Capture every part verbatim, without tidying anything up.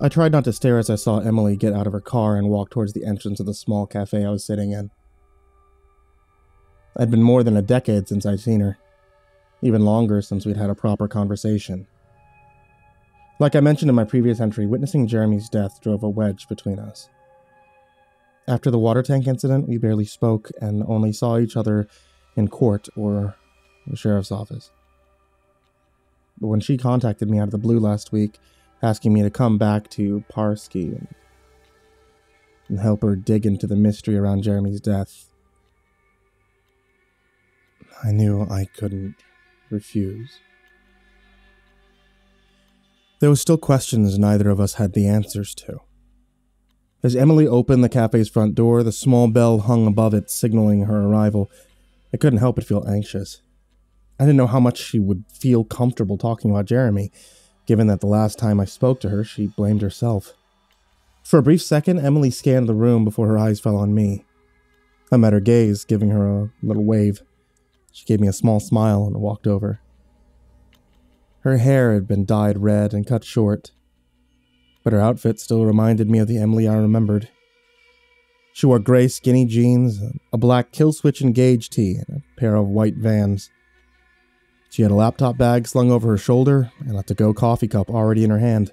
I tried not to stare as I saw Emily get out of her car and walk towards the entrance of the small cafe I was sitting in. It had been more than a decade since I'd seen her, even longer since we'd had a proper conversation. Like I mentioned in my previous entry, witnessing Jeremy's death drove a wedge between us. After the water tank incident, we barely spoke and only saw each other in court or the sheriff's office. But when she contacted me out of the blue last week, asking me to come back to Parsky and help her dig into the mystery around Jeremy's death, I knew I couldn't refuse. There were still questions neither of us had the answers to. As Emily opened the cafe's front door, the small bell hung above it, signaling her arrival. I couldn't help but feel anxious. I didn't know how much she would feel comfortable talking about Jeremy, given that the last time I spoke to her, she blamed herself. For a brief second, Emily scanned the room before her eyes fell on me. I met her gaze, giving her a little wave. She gave me a small smile and walked over. Her hair had been dyed red and cut short, but her outfit still reminded me of the Emily I remembered. She wore gray skinny jeans, a black Killswitch Engage tee, and a pair of white Vans. She had a laptop bag slung over her shoulder and a to-go coffee cup already in her hand.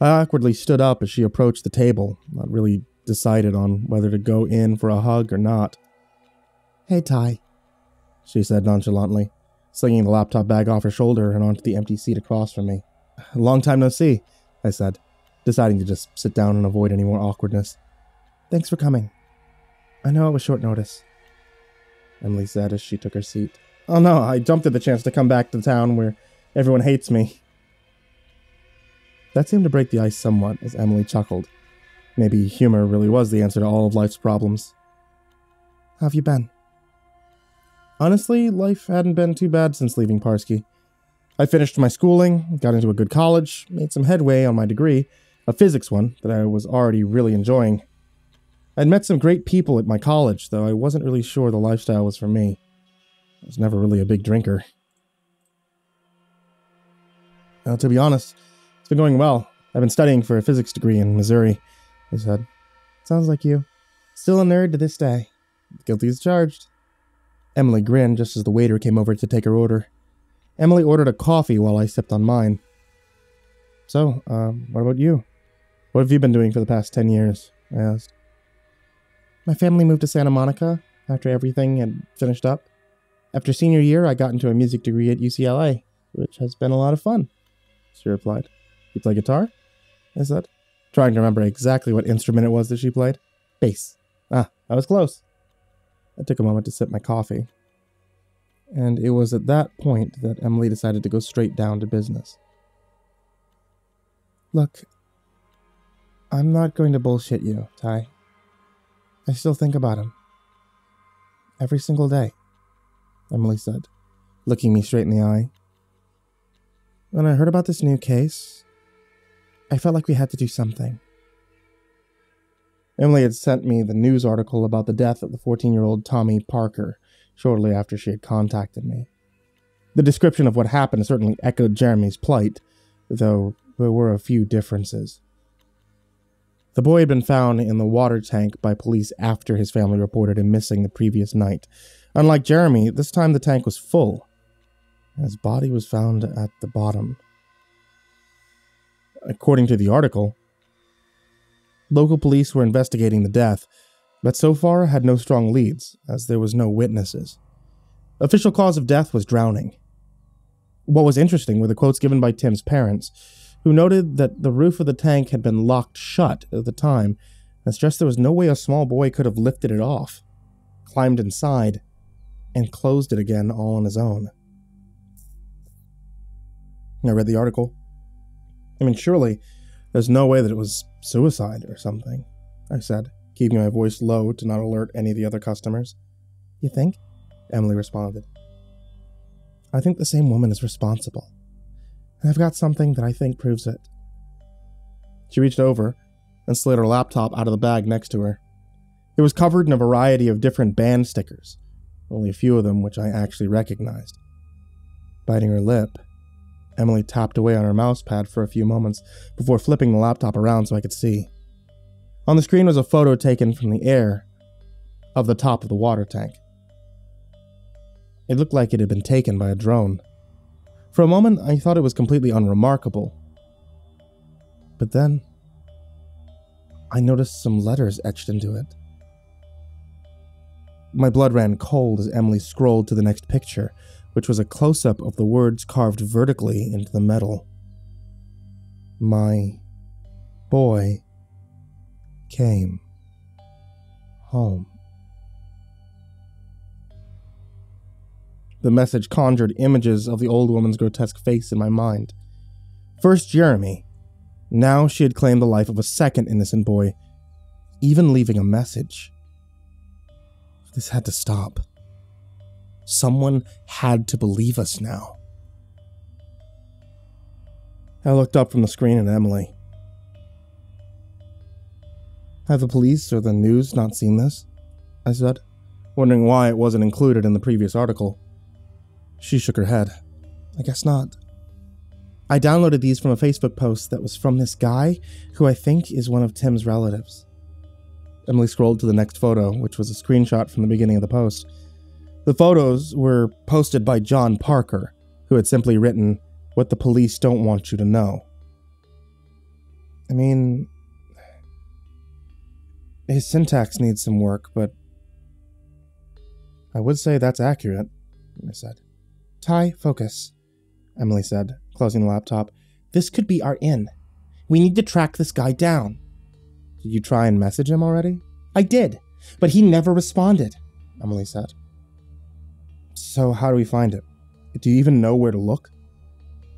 I awkwardly stood up as she approached the table, not really decided on whether to go in for a hug or not. "Hey, Ty," she said nonchalantly, slinging the laptop bag off her shoulder and onto the empty seat across from me. "Long time no see," I said, deciding to just sit down and avoid any more awkwardness. "Thanks for coming. I know it was short notice," Emily said as she took her seat. "Oh no, I jumped at the chance to come back to town where everyone hates me." That seemed to break the ice somewhat as Emily chuckled. Maybe humor really was the answer to all of life's problems. "How have you been?" Honestly, life hadn't been too bad since leaving Parsky. I finished my schooling, got into a good college, made some headway on my degree, a physics one that I was already really enjoying. I'd met some great people at my college, though I wasn't really sure the lifestyle was for me. I was never really a big drinker. Now, to be honest, it's been going well. I've been studying for a physics degree in Missouri, I said. "Sounds like you. Still a nerd to this day. Guilty as charged." Emily grinned just as the waiter came over to take her order. Emily ordered a coffee while I sipped on mine. "So, um, what about you? What have you been doing for the past ten years?" I asked. "My family moved to Santa Monica after everything had finished up. After senior year, I got into a music degree at U C L A, which has been a lot of fun," she replied. "You play guitar?" I said, trying to remember exactly what instrument it was that she played. "Bass." "Ah, I was close." I took a moment to sip my coffee. And it was at that point that Emily decided to go straight down to business. "Look, I'm not going to bullshit you, Ty. I still think about him. Every single day," Emily said, looking me straight in the eye. "When I heard about this new case, I felt like we had to do something." Emily had sent me the news article about the death of the fourteen-year-old Tommy Parker shortly after she had contacted me. The description of what happened certainly echoed Jeremy's plight, though there were a few differences. The boy had been found in the water tank by police after his family reported him missing the previous night. Unlike Jeremy, this time the tank was full. His body was found at the bottom. According to the article, local police were investigating the death, but so far had no strong leads, as there was no witnesses. Official cause of death was drowning. What was interesting were the quotes given by Tim's parents, who noted that the roof of the tank had been locked shut at the time, as just there was no way a small boy could have lifted it off, climbed inside, and closed it again all on his own. I read the article. I mean, surely there's no way that it was suicide or something, I said, keeping my voice low to not alert any of the other customers. "You think?" Emily responded. "I think the same woman is responsible. And I've got something that I think proves it." She reached over and slid her laptop out of the bag next to her. It was covered in a variety of different band stickers, only a few of them which I actually recognized. Biting her lip, Emily tapped away on her mouse pad for a few moments before flipping the laptop around so I could see. On the screen was a photo taken from the air of the top of the water tank. It looked like it had been taken by a drone. For a moment, I thought it was completely unremarkable. But then, I noticed some letters etched into it. My blood ran cold as Emily scrolled to the next picture, which was a close-up of the words carved vertically into the metal. My boy came home. The message conjured images of the old woman's grotesque face in my mind. First Jeremy. Now she had claimed the life of a second innocent boy, even leaving a message. This had to stop. Someone had to believe us now. I looked up from the screen at Emily. Have the police or the news not seen this? I said, wondering why it wasn't included in the previous article. She shook her head. I guess not. I downloaded these from a Facebook post that was from this guy, who I think is one of Tim's relatives. Emily scrolled to the next photo, which was a screenshot from the beginning of the post. The photos were posted by John Parker, who had simply written, "What the police don't want you to know." I mean, his syntax needs some work, but I would say that's accurate, I said. Ty, focus, Emily said, closing the laptop. This could be our in. We need to track this guy down. Did you try and message him already? I did, but he never responded, Emily said. So how do we find him? Do you even know where to look?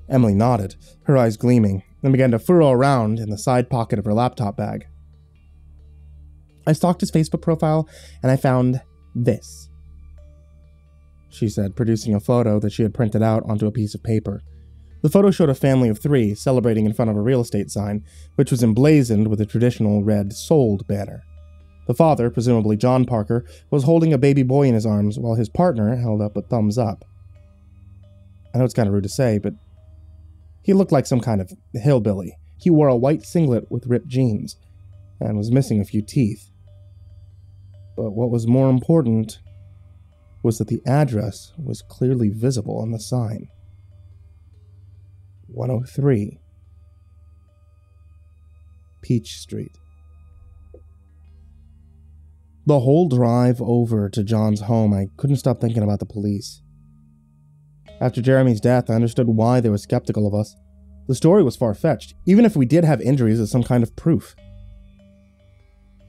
Emily nodded, her eyes gleaming, and began to furrow around in the side pocket of her laptop bag. I stalked his Facebook profile, and I found this, she said, producing a photo that she had printed out onto a piece of paper. The photo showed a family of three celebrating in front of a real estate sign, which was emblazoned with a traditional red sold banner. The father, presumably John Parker, was holding a baby boy in his arms while his partner held up a thumbs up. I know it's kind of rude to say, but he looked like some kind of hillbilly. He wore a white singlet with ripped jeans and was missing a few teeth. But what was more important was that the address was clearly visible on the sign. one oh three Peach Street. The whole drive over to John's home, I couldn't stop thinking about the police. After Jeremy's death, I understood why they were skeptical of us. The story was far-fetched, even if we did have injuries as some kind of proof.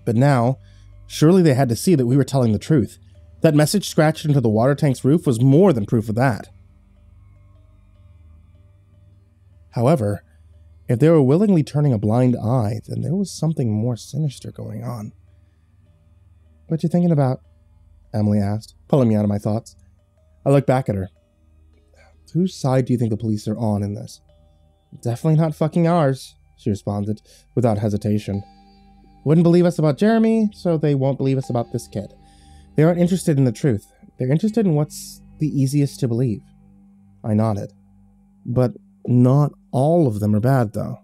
But now, surely they had to see that we were telling the truth. That message scratched into the water tank's roof was more than proof of that. However, if they were willingly turning a blind eye, then there was something more sinister going on. What you thinking about? Emily asked, pulling me out of my thoughts. I looked back at her. Whose side do you think the police are on in this? Definitely not fucking ours, she responded, without hesitation. Wouldn't believe us about Jeremy, so they won't believe us about this kid. They aren't interested in the truth. They're interested in what's the easiest to believe. I nodded. But not all of them are bad, though.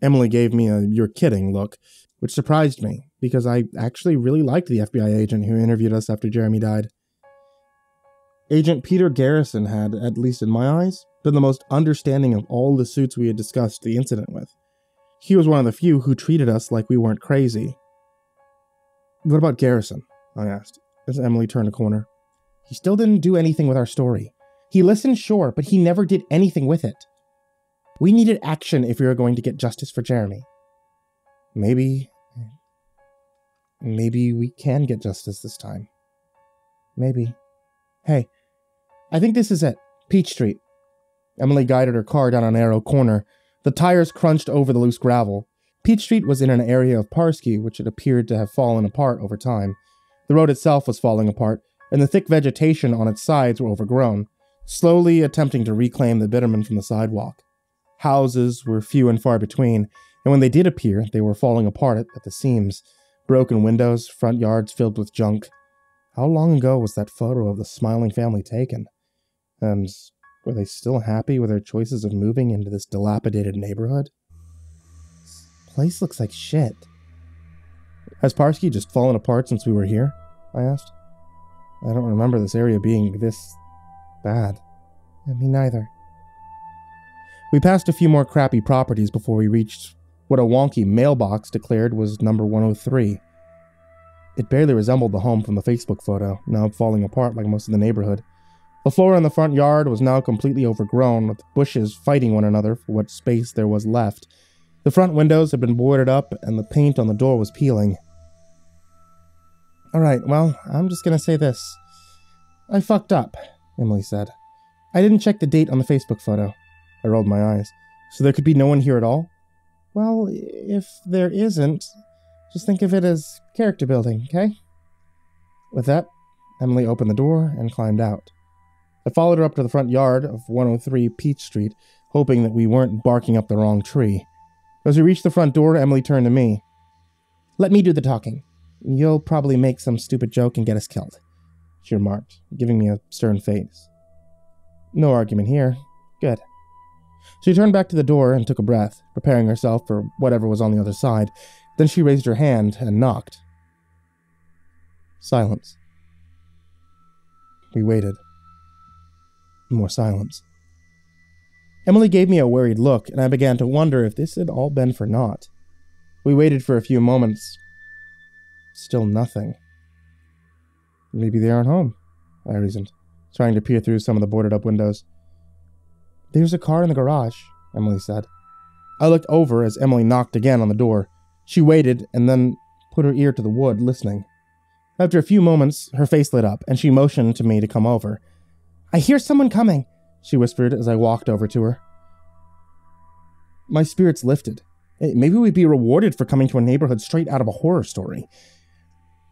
Emily gave me a "you're kidding" look, which surprised me, because I actually really liked the F B I agent who interviewed us after Jeremy died. Agent Peter Garrison had, at least in my eyes, been the most understanding of all the suits we had discussed the incident with. He was one of the few who treated us like we weren't crazy. What about Garrison? I asked, as Emily turned a corner. He still didn't do anything with our story. He listened, sure, but he never did anything with it. We needed action if we were going to get justice for Jeremy. Maybe... Maybe we can get justice this time. Maybe. Hey, I think this is it. Peach Street. Emily guided her car down a narrow corner. The tires crunched over the loose gravel. Peach Street was in an area of Parsky which had appeared to have fallen apart over time. The road itself was falling apart, and the thick vegetation on its sides were overgrown, slowly attempting to reclaim the bitumen from the sidewalk. Houses were few and far between, and when they did appear, they were falling apart at the seams. Broken windows, front yards filled with junk. How long ago was that photo of the smiling family taken? And Were they still happy with their choices of moving into this dilapidated neighborhood? This place looks like shit. Has Parsky just fallen apart since we were here? I asked. I don't remember this area being this bad. I mean, neither. We passed a few more crappy properties before we reached what a wonky mailbox declared was number one oh three. It barely resembled the home from the Facebook photo, now falling apart like most of the neighborhood. The floor in the front yard was now completely overgrown, with bushes fighting one another for what space there was left. The front windows had been boarded up, and the paint on the door was peeling. Alright, well, I'm just gonna say this. I fucked up, Emily said. I didn't check the date on the Facebook photo. I rolled my eyes. So there could be no one here at all? Well, if there isn't, just think of it as character building, okay? With that, Emily opened the door and climbed out. I followed her up to the front yard of one oh three Peach Street, hoping that we weren't barking up the wrong tree. As we reached the front door, Emily turned to me. Let me do the talking. You'll probably make some stupid joke and get us killed, she remarked, giving me a stern face. No argument here. Good. She turned back to the door and took a breath, preparing herself for whatever was on the other side. Then she raised her hand and knocked. Silence. We waited. More silence. Emily gave me a worried look, and I began to wonder if this had all been for naught. We waited for a few moments. Still nothing. Maybe they aren't home, I reasoned, trying to peer through some of the boarded-up windows. There's a car in the garage, Emily said. I looked over as Emily knocked again on the door. She waited, and then put her ear to the wood, listening. After a few moments, her face lit up, and she motioned to me to come over. I hear someone coming, she whispered as I walked over to her. My spirits lifted. Maybe we'd be rewarded for coming to a neighborhood straight out of a horror story.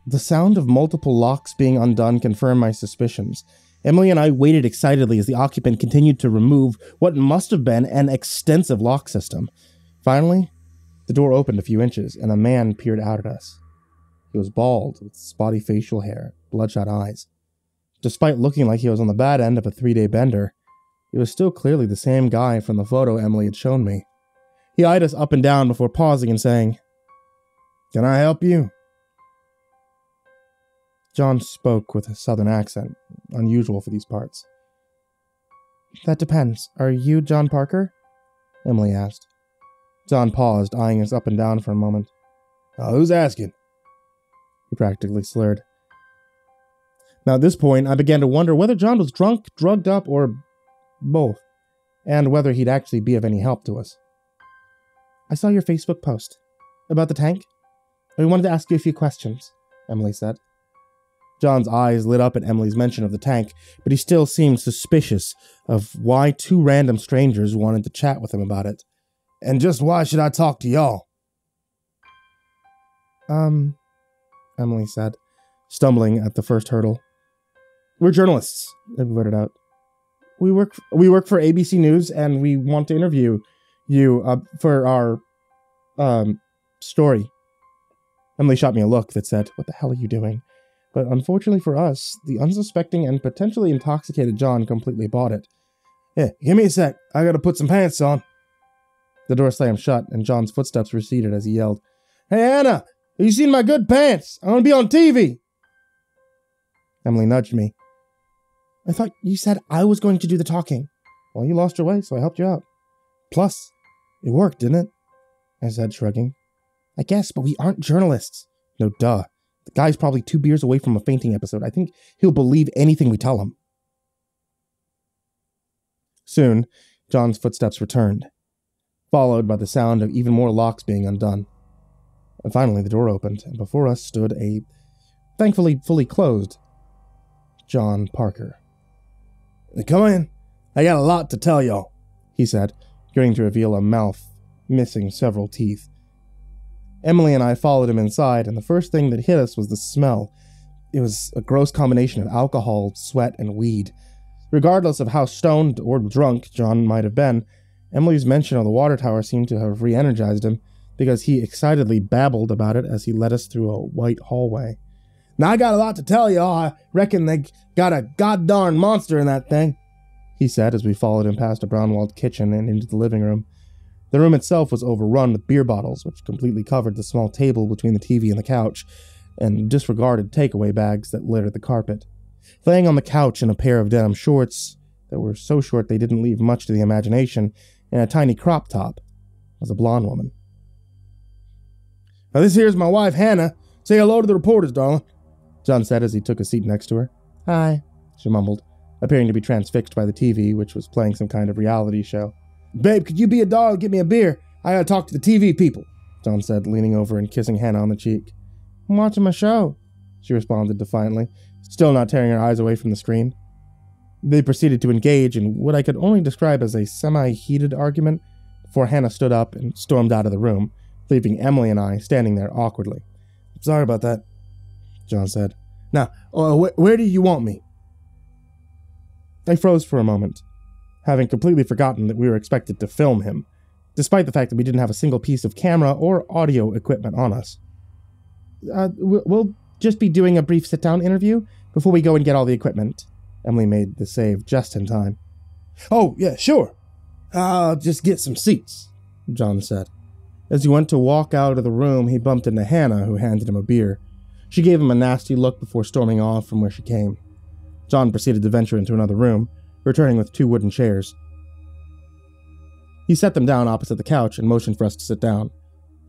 The sound of multiple locks being undone confirmed my suspicions. Emily and I waited excitedly as the occupant continued to remove what must have been an extensive lock system. Finally, the door opened a few inches, and a man peered out at us. He was bald, with spotty facial hair, bloodshot eyes. Despite looking like he was on the bad end of a three-day bender, he was still clearly the same guy from the photo Emily had shown me. He eyed us up and down before pausing and saying, "Can I help you?" John spoke with a southern accent, unusual for these parts. That depends. Are you John Parker? Emily asked. John paused, eyeing us up and down for a moment. Uh, who's asking? He practically slurred. Now at this point, I began to wonder whether John was drunk, drugged up, or both, and whether he'd actually be of any help to us. I saw your Facebook post about the tank. We wanted to ask you a few questions, Emily said. John's eyes lit up at Emily's mention of the tank, but he still seemed suspicious of why two random strangers wanted to chat with him about it. And just why should I talk to y'all? Um, Emily said, stumbling at the first hurdle. We're journalists, I blurted out. We work, we work for A B C News, and we want to interview you uh, for our um, story. Emily shot me a look that said, "What the hell are you doing?" But unfortunately for us, the unsuspecting and potentially intoxicated John completely bought it. "Hey, give me a sec. I gotta put some pants on." The door slammed shut, and John's footsteps receded as he yelled, "Hey, Anna! Have you seen my good pants? I'm gonna be on T V!" Emily nudged me. "I thought you said I was going to do the talking." "Well, you lost your way, so I helped you out. Plus, it worked, didn't it?" I said, shrugging. "I guess, but we aren't journalists." "No, duh. The guy's probably two beers away from a fainting episode. I think he'll believe anything we tell him." Soon, John's footsteps returned, followed by the sound of even more locks being undone. And finally, the door opened, and before us stood a, thankfully fully closed, John Parker. "Come in. I got a lot to tell y'all," he said, going to reveal a mouth missing several teeth. Emily and I followed him inside, and the first thing that hit us was the smell. It was a gross combination of alcohol, sweat, and weed. Regardless of how stoned or drunk John might have been, Emily's mention of the water tower seemed to have re-energized him, because he excitedly babbled about it as he led us through a white hallway. "Now I got a lot to tell y'all. I reckon they got a goddarn monster in that thing," he said as we followed him past a brown-walled kitchen and into the living room. The room itself was overrun with beer bottles, which completely covered the small table between the T V and the couch, and disregarded takeaway bags that littered the carpet. Laying on the couch in a pair of denim shorts that were so short they didn't leave much to the imagination, and a tiny crop top, was a blonde woman. "Now this here's my wife, Hannah. Say hello to the reporters, darling," John said as he took a seat next to her. "Hi," she mumbled, appearing to be transfixed by the T V, which was playing some kind of reality show. "Babe, could you be a doll and get me a beer? I gotta talk to the T V people," John said, leaning over and kissing Hannah on the cheek. "I'm watching my show," she responded defiantly, still not tearing her eyes away from the screen. They proceeded to engage in what I could only describe as a semi-heated argument before Hannah stood up and stormed out of the room, leaving Emily and I standing there awkwardly. "Sorry about that," John said. "Now, uh, wh where do you want me?" I froze for a moment, having completely forgotten that we were expected to film him, despite the fact that we didn't have a single piece of camera or audio equipment on us. Uh, we'll just be doing a brief sit-down interview before we go and get all the equipment. Emily made the save just in time. "Oh, yeah, sure. I'll just get some seats," John said. As he went to walk out of the room, he bumped into Hannah, who handed him a beer. She gave him a nasty look before storming off from where she came. John proceeded to venture into another room, returning with two wooden chairs. He set them down opposite the couch and motioned for us to sit down.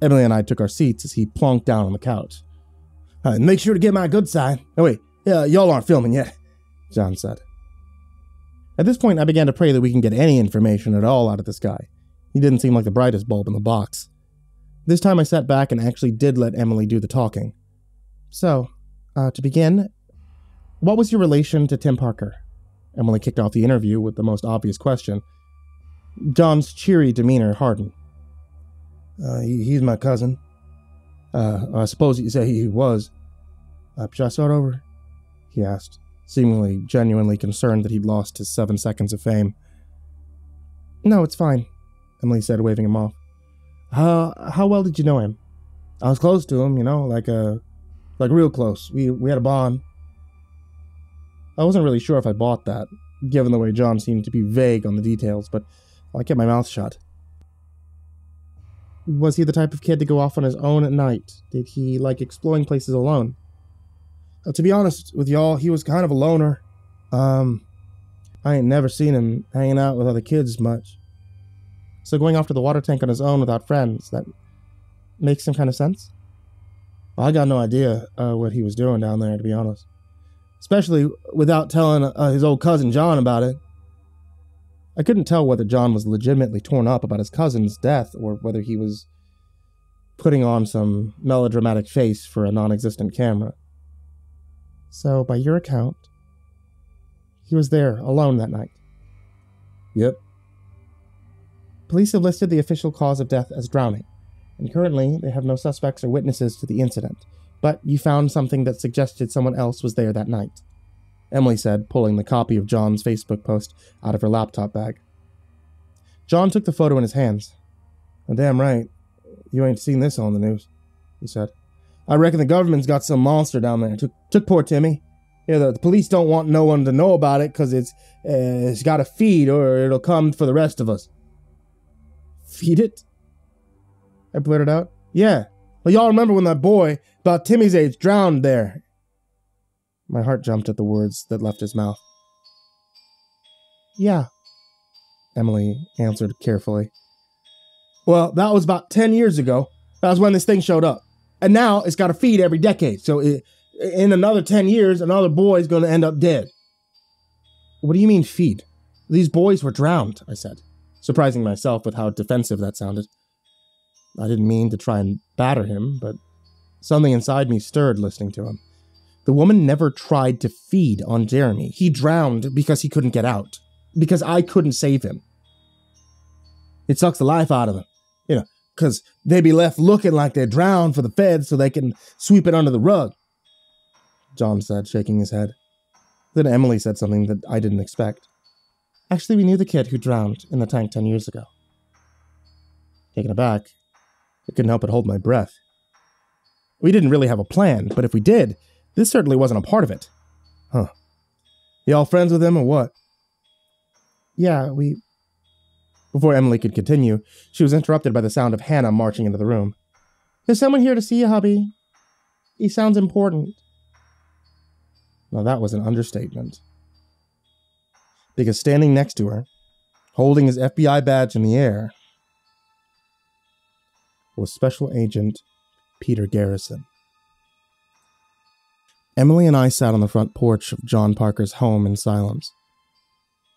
Emily and I took our seats as he plonked down on the couch. "Uh, make sure to get my good side. Oh wait, uh, y'all aren't filming yet," John said. At this point, I began to pray that we can get any information at all out of this guy. He didn't seem like the brightest bulb in the box. This time I sat back and actually did let Emily do the talking. "So, uh, to begin, what was your relation to Tim Parker?" Emily kicked off the interview with the most obvious question. John's cheery demeanor hardened. Uh, he, he's my cousin. Uh, I suppose you say he was. Uh, should I start over?" he asked, seemingly genuinely concerned that he'd lost his seven seconds of fame. "No, it's fine," Emily said, waving him off. Uh, how well did you know him?" "I was close to him, you know, like, uh, like real close. We, we had a bond." I wasn't really sure if I bought that, given the way John seemed to be vague on the details, but I kept my mouth shut. "Was he the type of kid to go off on his own at night? Did he like exploring places alone?" Uh, to be honest with y'all, he was kind of a loner. Um, I ain't never seen him hanging out with other kids much." "So going off to the water tank on his own without friends, that makes some kind of sense?" "Well, I got no idea uh, what he was doing down there, to be honest. Especially without telling uh, his old cousin John about it." I couldn't tell whether John was legitimately torn up about his cousin's death or whether he was putting on some melodramatic face for a non-existent camera. "So, by your account, he was there alone that night?" "Yep." "Police have listed the official cause of death as drowning, and currently they have no suspects or witnesses to the incident, but you found something that suggested someone else was there that night," Emily said, pulling the copy of John's Facebook post out of her laptop bag. John took the photo in his hands. "Oh, damn right. You ain't seen this on the news," he said. "I reckon the government's got some monster down there. Took, took poor Timmy. You know, the, the police don't want no one to know about it because it's, uh, it's got to feed or it'll come for the rest of us." "Feed it?" I blurted out. "Yeah. Well, y'all remember when that boy, about Timmy's age, drowned there." My heart jumped at the words that left his mouth. "Yeah," Emily answered carefully. "Well, that was about ten years ago. That was when this thing showed up. And now it's got to feed every decade. So it, in another ten years, another boy's going to end up dead." "What do you mean feed? These boys were drowned," I said, surprising myself with how defensive that sounded. I didn't mean to try and batter him, but something inside me stirred listening to him. The woman never tried to feed on Jeremy. He drowned because he couldn't get out. Because I couldn't save him. It sucks the life out of him. You know, because they'd be left looking like they're drowned for the feds so they can sweep it under the rug," John said, shaking his head. Then Emily said something that I didn't expect. "Actually, we knew the kid who drowned in the tank ten years ago." Taken aback, I couldn't help but hold my breath. We didn't really have a plan, but if we did, this certainly wasn't a part of it. "Huh. Y'all friends with him or what?" Yeah, we... Before Emily could continue, she was interrupted by the sound of Hannah marching into the room. There's someone here to see you, hubby. He sounds important. Now that was an understatement. Because standing next to her, holding his F B I badge in the air, was Special Agent Peter Garrison. Emily and I sat on the front porch of John Parker's home in silence.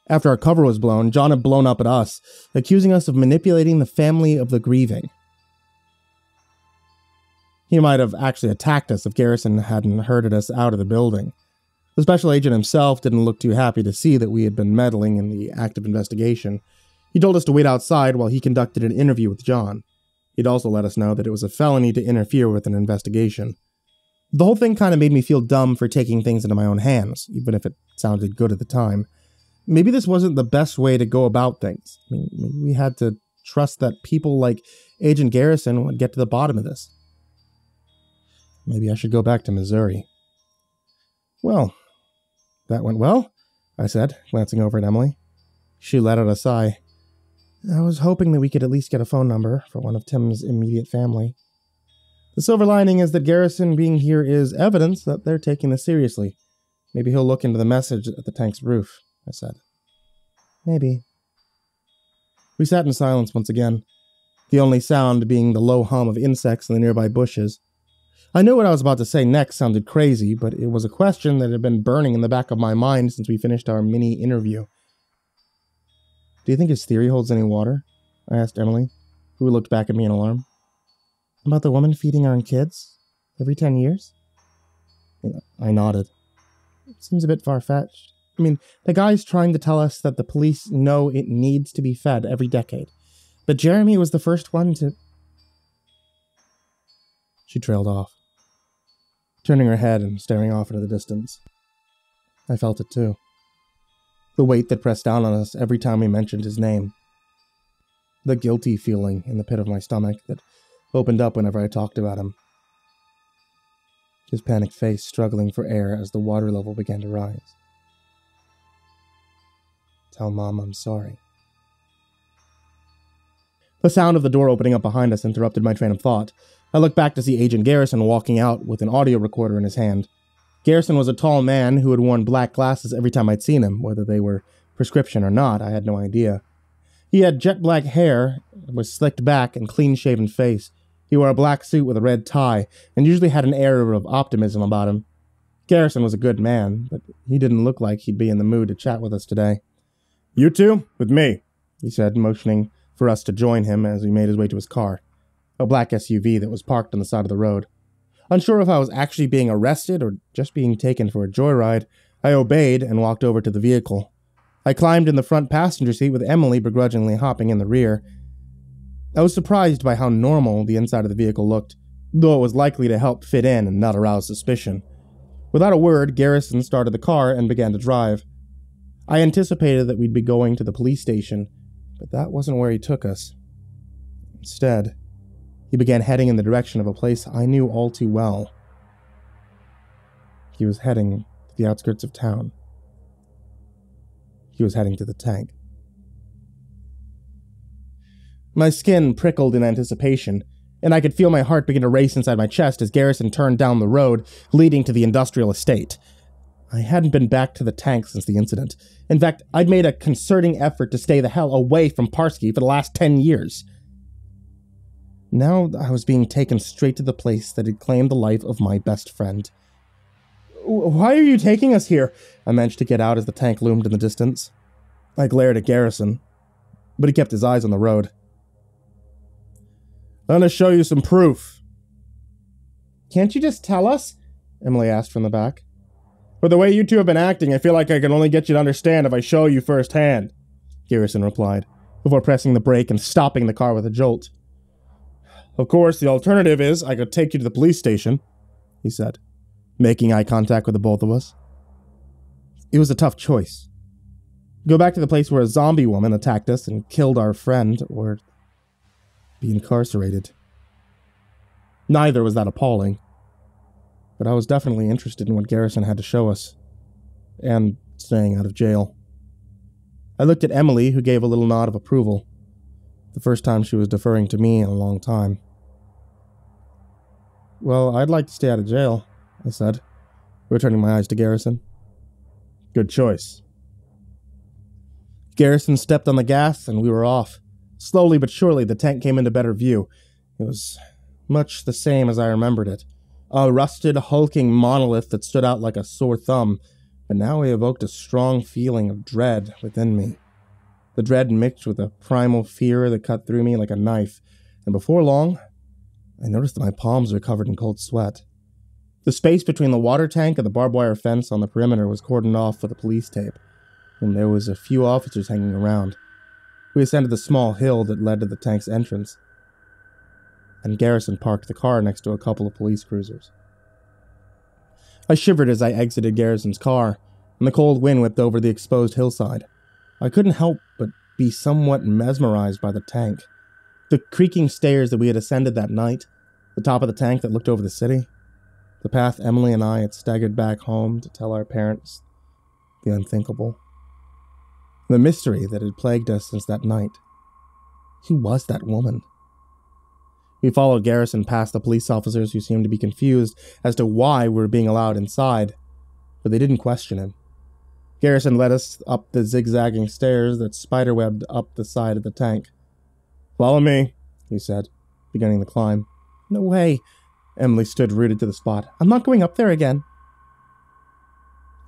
After our cover was blown, John had blown up at us, accusing us of manipulating the family of the grieving. He might have actually attacked us if Garrison hadn't herded us out of the building. The special agent himself didn't look too happy to see that we had been meddling in the active investigation. He told us to wait outside while he conducted an interview with John. He'd also let us know that it was a felony to interfere with an investigation. The whole thing kind of made me feel dumb for taking things into my own hands, even if it sounded good at the time. Maybe this wasn't the best way to go about things. I mean, maybe we had to trust that people like Agent Garrison would get to the bottom of this. Maybe I should go back to Missouri. Well, that went well, I said, glancing over at Emily. She let out a sigh. I was hoping that we could at least get a phone number for one of Tim's immediate family. The silver lining is that Garrison being here is evidence that they're taking this seriously. Maybe he'll look into the message at the tank's roof, I said. Maybe. We sat in silence once again, the only sound being the low hum of insects in the nearby bushes. I knew what I was about to say next sounded crazy, but it was a question that had been burning in the back of my mind since we finished our mini-interview. Do you think his theory holds any water? I asked Emily, who looked back at me in alarm. About the woman feeding our own kids? Every ten years? I nodded. It seems a bit far-fetched. I mean, the guy's trying to tell us that the police know it needs to be fed every decade. But Jeremy was the first one to... She trailed off, turning her head and staring off into the distance. I felt it too. The weight that pressed down on us every time we mentioned his name. The guilty feeling in the pit of my stomach that opened up whenever I talked about him. His panicked face struggling for air as the water level began to rise. Tell Mom I'm sorry. The sound of the door opening up behind us interrupted my train of thought. I looked back to see Agent Garrison walking out with an audio recorder in his hand. Garrison was a tall man who had worn black glasses every time I'd seen him, whether they were prescription or not, I had no idea. He had jet black hair, was slicked back, and clean-shaven face. He wore a black suit with a red tie, and usually had an air of optimism about him. Garrison was a good man, but he didn't look like he'd be in the mood to chat with us today. You two, with me, he said, motioning for us to join him as he made his way to his car. A black S U V that was parked on the side of the road. Unsure if I was actually being arrested or just being taken for a joyride, I obeyed and walked over to the vehicle. I climbed in the front passenger seat with Emily begrudgingly hopping in the rear. I was surprised by how normal the inside of the vehicle looked, though it was likely to help fit in and not arouse suspicion. Without a word, Garrison started the car and began to drive. I anticipated that we'd be going to the police station, but that wasn't where he took us. Instead, he began heading in the direction of a place I knew all too well. He was heading to the outskirts of town. He was heading to the tank. My skin prickled in anticipation, and I could feel my heart begin to race inside my chest as Garrison turned down the road leading to the industrial estate. I hadn't been back to the tank since the incident. In fact, I'd made a concerting effort to stay the hell away from Parsky for the last ten years. Now I was being taken straight to the place that had claimed the life of my best friend. Why are you taking us here? I managed to get out as the tank loomed in the distance. I glared at Garrison, but he kept his eyes on the road. I'm going to show you some proof. Can't you just tell us? Emily asked from the back. For the way you two have been acting, I feel like I can only get you to understand if I show you firsthand, Garrison replied, before pressing the brake and stopping the car with a jolt. Of course, the alternative is I could take you to the police station, he said, making eye contact with the both of us. It was a tough choice. Go back to the place where a zombie woman attacked us and killed our friend, or be incarcerated. Neither was that appalling, but I was definitely interested in what Garrison had to show us, and staying out of jail. I looked at Emily, who gave a little nod of approval. The first time she was deferring to me in a long time. Well, I'd like to stay out of jail, I said, returning my eyes to Garrison. Good choice. Garrison stepped on the gas, and we were off. Slowly but surely, the tank came into better view. It was much the same as I remembered it. A rusted, hulking monolith that stood out like a sore thumb, but now it evoked a strong feeling of dread within me. The dread mixed with a primal fear that cut through me like a knife, and before long, I noticed that my palms were covered in cold sweat. The space between the water tank and the barbed wire fence on the perimeter was cordoned off with a police tape, and there was a few officers hanging around. We ascended the small hill that led to the tank's entrance, and Garrison parked the car next to a couple of police cruisers. I shivered as I exited Garrison's car, and the cold wind whipped over the exposed hillside. I couldn't help but be somewhat mesmerized by the tank. The creaking stairs that we had ascended that night, the top of the tank that looked over the city, the path Emily and I had staggered back home to tell our parents the unthinkable. The mystery that had plagued us since that night. Who was that woman? We followed Garrison past the police officers, who seemed to be confused as to why we were being allowed inside, but they didn't question him. Garrison led us up the zigzagging stairs that spiderwebbed up the side of the tank. Follow me, he said, beginning the climb. No way. Emily stood rooted to the spot. I'm not going up there again.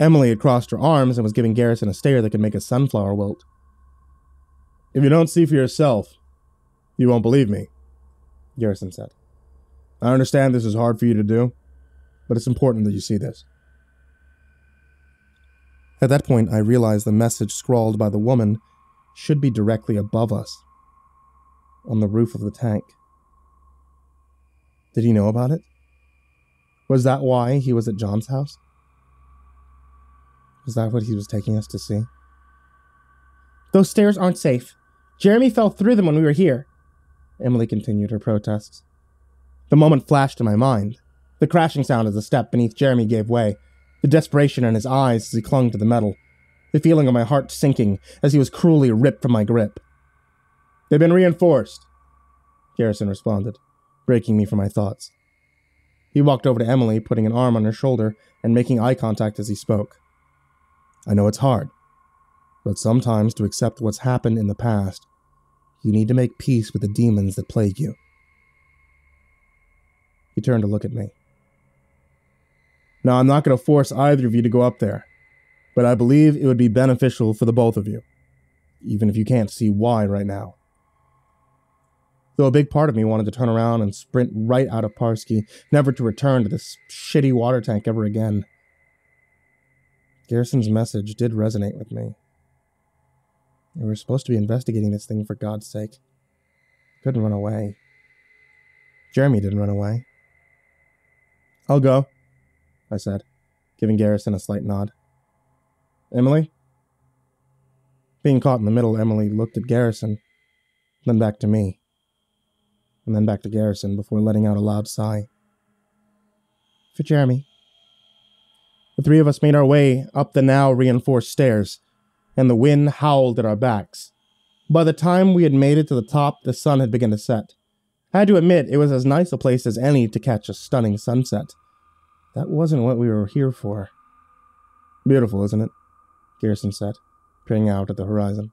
Emily had crossed her arms and was giving Garrison a stare that could make a sunflower wilt. If you don't see for yourself, you won't believe me, Garrison said. I understand this is hard for you to do, but it's important that you see this. At that point, I realized the message scrawled by the woman should be directly above us, on the roof of the tank. Did he know about it? Was that why he was at John's house? Was that what he was taking us to see? Those stairs aren't safe. Jeremy fell through them when we were here, Emily continued her protests. The moment flashed in my mind. The crashing sound as the step beneath Jeremy gave way, the desperation in his eyes as he clung to the metal, the feeling of my heart sinking as he was cruelly ripped from my grip. They've been reinforced, Garrison responded, breaking me from my thoughts. He walked over to Emily, putting an arm on her shoulder and making eye contact as he spoke. I know it's hard, but sometimes to accept what's happened in the past, you need to make peace with the demons that plague you. He turned to look at me. Now, I'm not going to force either of you to go up there, but I believe it would be beneficial for the both of you, even if you can't see why right now. Though a big part of me wanted to turn around and sprint right out of Parsky, never to return to this shitty water tank ever again. Garrison's message did resonate with me. We were supposed to be investigating this thing, for God's sake. Couldn't run away. Jeremy didn't run away. I'll go, I said, giving Garrison a slight nod. Emily? Being caught in the middle, Emily looked at Garrison, then back to me, and then back to Garrison before letting out a loud sigh. For Jeremy. The three of us made our way up the now reinforced stairs, and the wind howled at our backs. By the time we had made it to the top, the sun had begun to set. I had to admit, it was as nice a place as any to catch a stunning sunset. That wasn't what we were here for. Beautiful, isn't it? Garrison said, peering out at the horizon.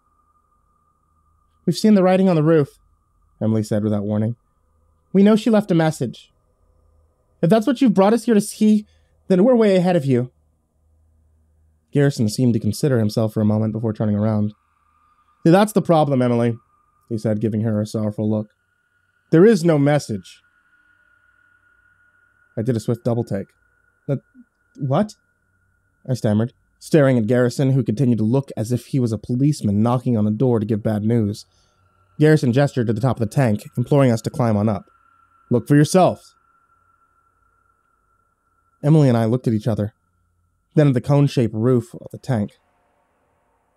We've seen the writing on the roof, Emily said without warning. We know she left a message. If that's what you've brought us here to see, then we're way ahead of you. Garrison seemed to consider himself for a moment before turning around. That's the problem, Emily, he said, giving her a sorrowful look. There is no message. I did a swift double take. That, what? I stammered, staring at Garrison, who continued to look as if he was a policeman knocking on a door to give bad news. Garrison gestured to the top of the tank, imploring us to climb on up. Look for yourselves. Emily and I looked at each other, then at the cone-shaped roof of the tank.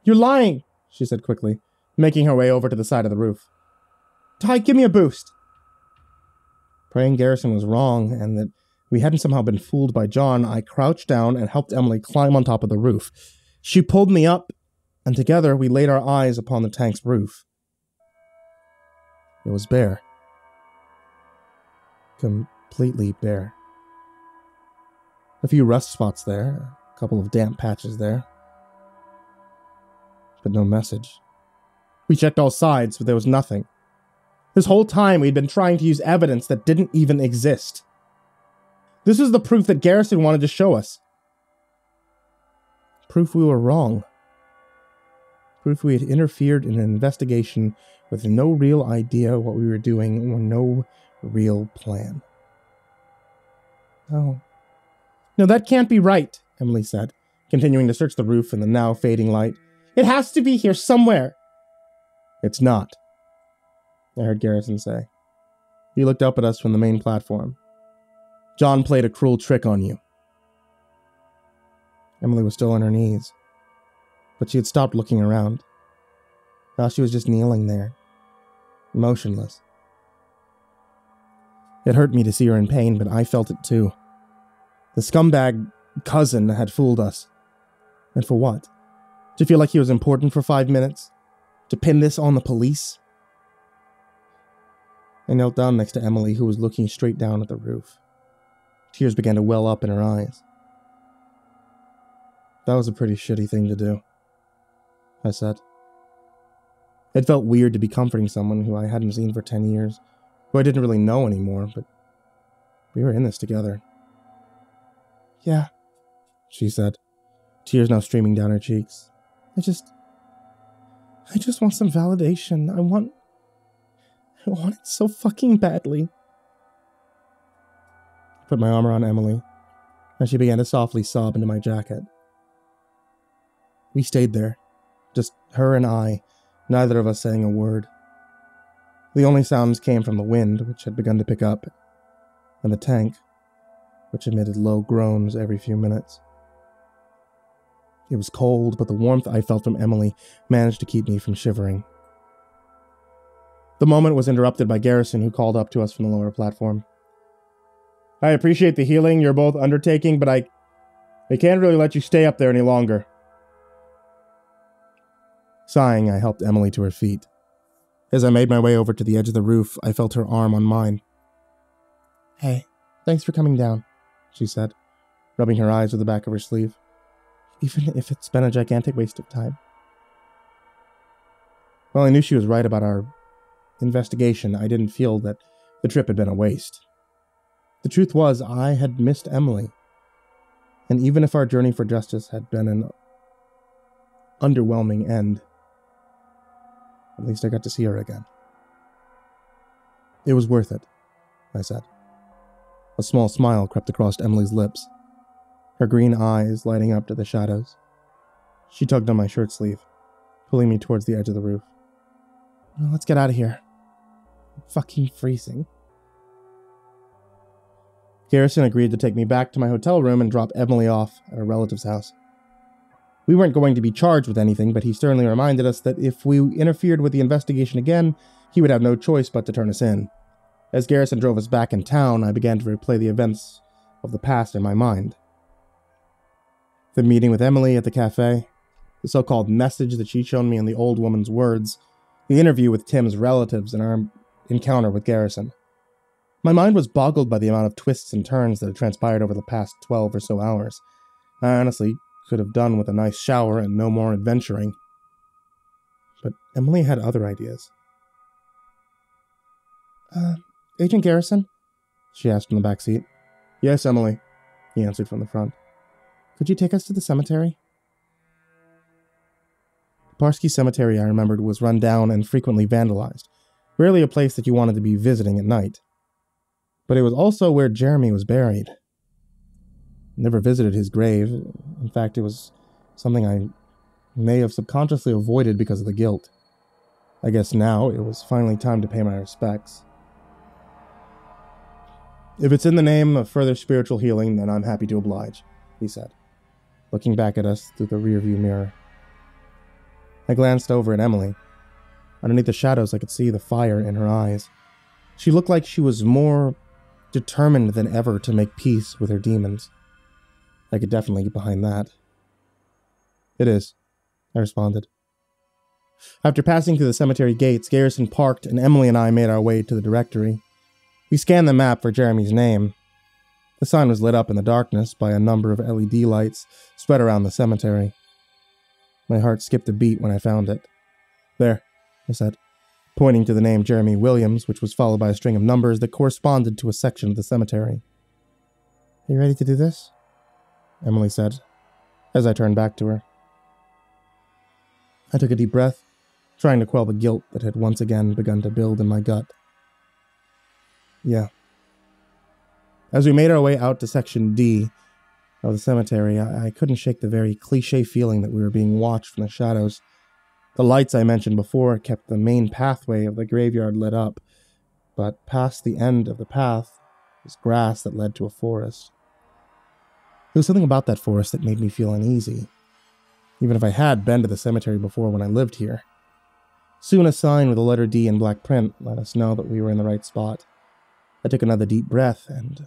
You're lying, she said quickly, making her way over to the side of the roof. Ty, give me a boost. Praying Garrison was wrong and that we hadn't somehow been fooled by John, I crouched down and helped Emily climb on top of the roof. She pulled me up, and together we laid our eyes upon the tank's roof. It was bare. Completely bare. A few rust spots there, a couple of damp patches there, but no message. We checked all sides, but there was nothing. This whole time we'd been trying to use evidence that didn't even exist. This is the proof that Garrison wanted to show us. Proof we were wrong. Proof we had interfered in an investigation with no real idea what we were doing or no real plan. Oh. No, that can't be right, Emily said, continuing to search the roof in the now fading light. It has to be here somewhere. It's not, I heard Garrison say. He looked up at us from the main platform. John played a cruel trick on you. Emily was still on her knees, but she had stopped looking around. Now she was just kneeling there, motionless. It hurt me to see her in pain, but I felt it too. The scumbag cousin had fooled us. And for what? To feel like he was important for five minutes? To pin this on the police? I knelt down next to Emily, who was looking straight down at the roof. Tears began to well up in her eyes. That was a pretty shitty thing to do, I said. It felt weird to be comforting someone who I hadn't seen for ten years, who I didn't really know anymore, but we were in this together. Yeah, she said, tears now streaming down her cheeks. I just... I just want some validation. I want... I want it so fucking badly. I put my arm around Emily, and she began to softly sob into my jacket. We stayed there, just her and I, neither of us saying a word. The only sounds came from the wind, which had begun to pick up, and the tank, which emitted low groans every few minutes. It was cold, but the warmth I felt from Emily managed to keep me from shivering. The moment was interrupted by Garrison, who called up to us from the lower platform. I appreciate the healing you're both undertaking, but I, I can't really let you stay up there any longer. Sighing, I helped Emily to her feet. As I made my way over to the edge of the roof, I felt her arm on mine. Hey, thanks for coming down, she said, rubbing her eyes with the back of her sleeve. Even if it's been a gigantic waste of time. While I knew she was right about our investigation, I didn't feel that the trip had been a waste. The truth was, I had missed Emily. And even if our journey for justice had been an underwhelming end, at least I got to see her again. It was worth it, I said. A small smile crept across Emily's lips, her green eyes lighting up to the shadows. She tugged on my shirt sleeve, pulling me towards the edge of the roof. Well, let's get out of here. I'm fucking freezing. Garrison agreed to take me back to my hotel room and drop Emily off at a relative's house. We weren't going to be charged with anything, but he sternly reminded us that if we interfered with the investigation again, he would have no choice but to turn us in. As Garrison drove us back in town, I began to replay the events of the past in my mind. The meeting with Emily at the cafe, the so-called message that she'd shown me in the old woman's words, the interview with Tim's relatives, and our encounter with Garrison. My mind was boggled by the amount of twists and turns that had transpired over the past twelve or so hours. I honestly could have done with a nice shower and no more adventuring. But Emily had other ideas. Uh, Agent Garrison? She asked from the back seat. Yes, Emily, he answered from the front. Could you take us to the cemetery? The Parsky Cemetery, I remembered, was run down and frequently vandalized, rarely a place that you wanted to be visiting at night. But it was also where Jeremy was buried. Never visited his grave. In fact, it was something I may have subconsciously avoided because of the guilt. I guess now it was finally time to pay my respects. If it's in the name of further spiritual healing, then I'm happy to oblige, he said, looking back at us through the rearview mirror. I glanced over at Emily. Underneath the shadows, I could see the fire in her eyes. She looked like she was more determined than ever to make peace with her demons. I could definitely get behind that. It is, I responded. After passing through the cemetery gates, Garrison parked and Emily and I made our way to the directory. We scanned the map for Jeremy's name. The sign was lit up in the darkness by a number of L E D lights spread around the cemetery. My heart skipped a beat when I found it. "There," I said, pointing to the name Jeremy Williams, which was followed by a string of numbers that corresponded to a section of the cemetery. "Are you ready to do this?" Emily said, as I turned back to her. I took a deep breath, trying to quell the guilt that had once again begun to build in my gut. "Yeah." As we made our way out to Section D of the cemetery, I, I couldn't shake the very cliché feeling that we were being watched from the shadows. The lights I mentioned before kept the main pathway of the graveyard lit up, but past the end of the path was grass that led to a forest. There was something about that forest that made me feel uneasy, even if I had been to the cemetery before when I lived here. Soon a sign with the letter D in black print let us know that we were in the right spot. I took another deep breath and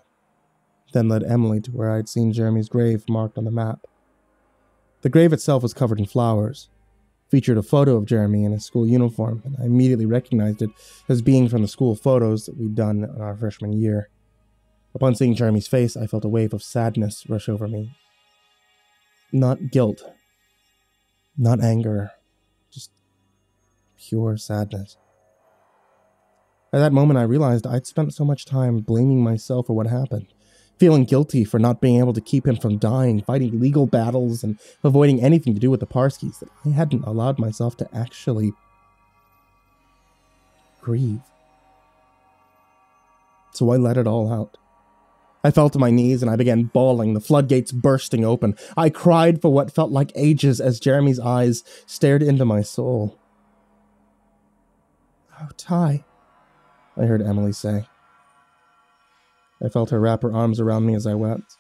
then led Emily to where I had seen Jeremy's grave marked on the map. The grave itself was covered in flowers, featured a photo of Jeremy in his school uniform, and I immediately recognized it as being from the school photos that we'd done in our freshman year. Upon seeing Jeremy's face, I felt a wave of sadness rush over me. Not guilt, not anger, just pure sadness. At that moment, I realized I'd spent so much time blaming myself for what happened, feeling guilty for not being able to keep him from dying, fighting legal battles, and avoiding anything to do with the Parskys, that I hadn't allowed myself to actually grieve. So I let it all out. I fell to my knees and I began bawling, the floodgates bursting open. I cried for what felt like ages as Jeremy's eyes stared into my soul. "Oh, Ty," I heard Emily say. I felt her wrap her arms around me as I wept,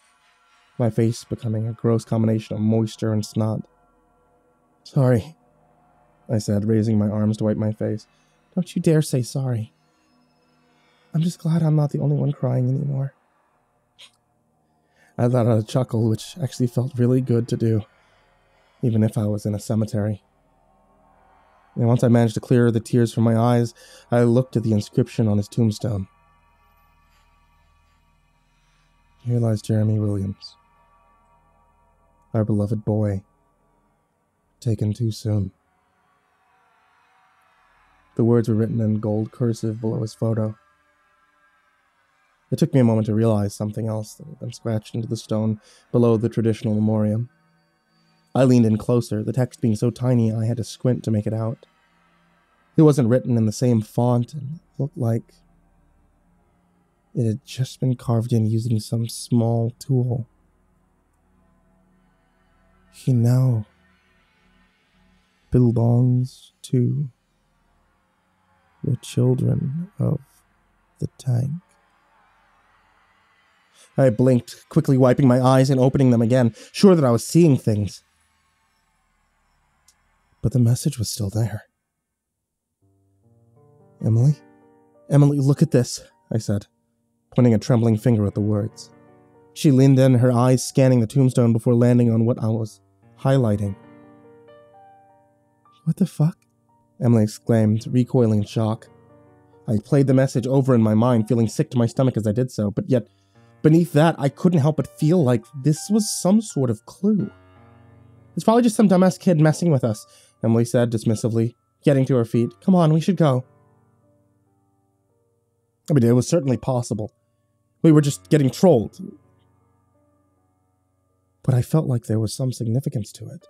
my face becoming a gross combination of moisture and snot. "Sorry," I said, raising my arms to wipe my face. "Don't you dare say sorry. I'm just glad I'm not the only one crying anymore." I let out a chuckle, which actually felt really good to do, even if I was in a cemetery. And once I managed to clear the tears from my eyes, I looked at the inscription on his tombstone. "Here lies Jeremy Williams, our beloved boy, taken too soon." The words were written in gold cursive below his photo. It took me a moment to realize something else that had been scratched into the stone below the traditional memoriam. I leaned in closer, the text being so tiny I had to squint to make it out. It wasn't written in the same font, and it looked like it had just been carved in using some small tool. "He now belongs to the children of the tank." I blinked, quickly wiping my eyes and opening them again, sure that I was seeing things. But the message was still there. "Emily? Emily, look at this," I said, pointing a trembling finger at the words. She leaned in, her eyes scanning the tombstone before landing on what I was highlighting. "What the fuck?" Emily exclaimed, recoiling in shock. I played the message over in my mind, feeling sick to my stomach as I did so, but yet beneath that, I couldn't help but feel like this was some sort of clue. "It's probably just some dumbass kid messing with us," Emily said dismissively, getting to her feet. "Come on, we should go." I mean, it was certainly possible. We were just getting trolled. But I felt like there was some significance to it.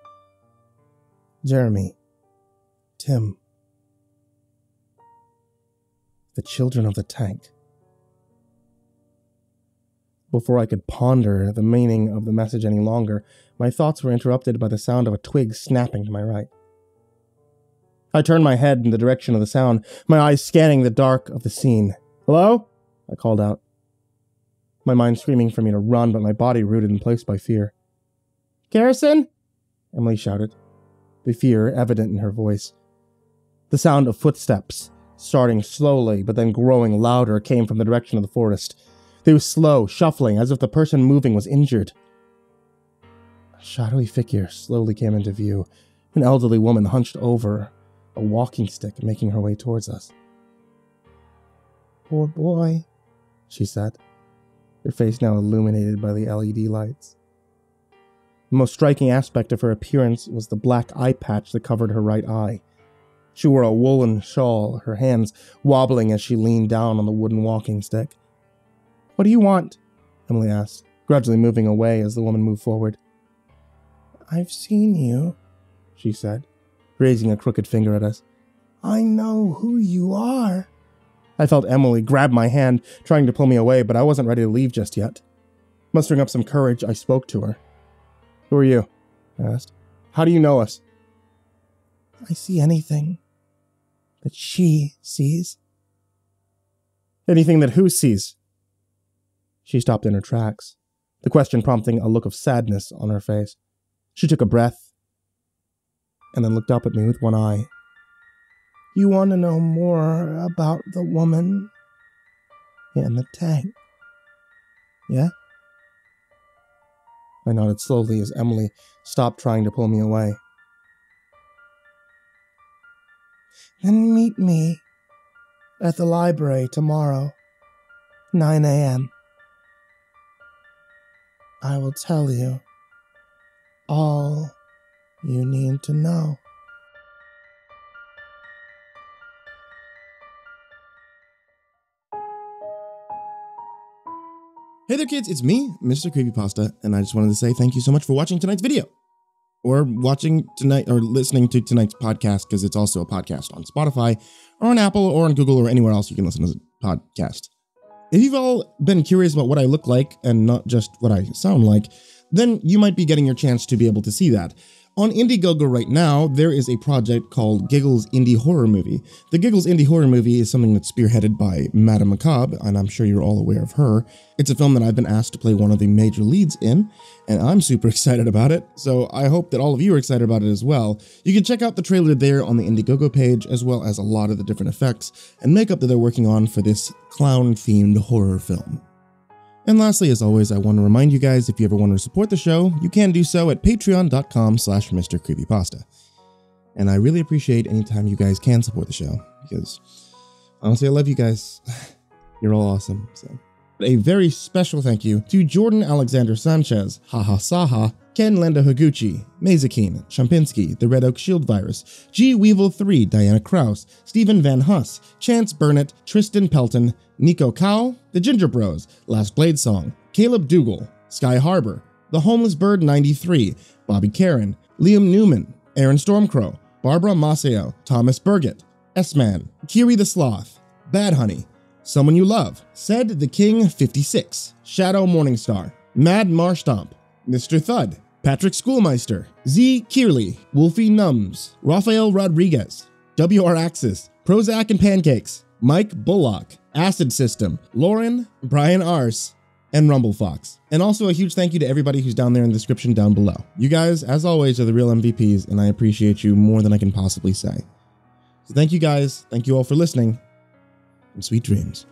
Jeremy. Tim. The children of the tank. Before I could ponder the meaning of the message any longer, my thoughts were interrupted by the sound of a twig snapping to my right. I turned my head in the direction of the sound, my eyes scanning the dark of the scene. "Hello?" I called out, my mind screaming for me to run, but my body rooted in place by fear. "Garrison?" Emily shouted, the fear evident in her voice. The sound of footsteps, starting slowly but then growing louder, came from the direction of the forest. They were slow, shuffling, as if the person moving was injured. A shadowy figure slowly came into view, an elderly woman hunched over, a walking stick making her way towards us. "Poor boy," she said, her face now illuminated by the L E D lights. The most striking aspect of her appearance was the black eye patch that covered her right eye. She wore a woolen shawl, her hands wobbling as she leaned down on the wooden walking stick. "What do you want?" Emily asked, gradually moving away as the woman moved forward. "I've seen you," she said, raising a crooked finger at us. "I know who you are." I felt Emily grab my hand, trying to pull me away, but I wasn't ready to leave just yet. Mustering up some courage, I spoke to her. "Who are you?" I asked. "How do you know us?" "I see anything that she sees." "Anything that who sees?" She stopped in her tracks, the question prompting a look of sadness on her face. She took a breath and then looked up at me with one eye. "You want to know more about the woman in the tank, yeah?" I nodded slowly as Emily stopped trying to pull me away. "Then meet me at the library tomorrow, nine a m I will tell you all you need to know." Hey there kids, it's me, Mister Creepypasta, and I just wanted to say thank you so much for watching tonight's video. Or watching tonight, or listening to tonight's podcast, because it's also a podcast on Spotify, or on Apple, or on Google, or anywhere else you can listen to a podcast. If you've all been curious about what I look like, and not just what I sound like, then you might be getting your chance to be able to see that. On Indiegogo right now, there is a project called Giggles Indie Horror Movie. The Giggles Indie Horror Movie is something that's spearheaded by Madame Macabre, and I'm sure you're all aware of her. It's a film that I've been asked to play one of the major leads in, and I'm super excited about it, so I hope that all of you are excited about it as well. You can check out the trailer there on the Indiegogo page, as well as a lot of the different effects and makeup that they're working on for this clown-themed horror film. And lastly, as always, I want to remind you guys, if you ever want to support the show, you can do so at patreon.com slash Mister Creepypasta. And I really appreciate any time you guys can support the show, because honestly, I love you guys. You're all awesome. So, but a very special thank you to Jordan Alexander Sanchez, Haha Saha, Ken Lenda Higuchi, Mazakine, Champinski, The Red Oak Shield Virus, G Weevil three, Diana Krause, Stephen Van Huss, Chance Burnett, Tristan Pelton, Nico Cow, The Ginger Bros, Last Blade Song, Caleb Dougal, Sky Harbor, The Homeless Bird ninety-three, Bobby Karen, Liam Newman, Aaron Stormcrow, Barbara Maceo, Thomas Burgett, S-Man, Kiri the Sloth, Bad Honey, Someone You Love, Said the King fifty-six, Shadow Morningstar, Mad Marstomp, Mister Thud, Patrick Schoolmeister, Z Keerley, Wolfie Numbs, Rafael Rodriguez, W R Axis, Prozac and Pancakes, Mike Bullock, Acid System, Lauren, Brian Arce, and Rumble Fox. And also a huge thank you to everybody who's down there in the description down below. You guys, as always, are the real M V Ps, and I appreciate you more than I can possibly say. So thank you guys, thank you all for listening, and sweet dreams.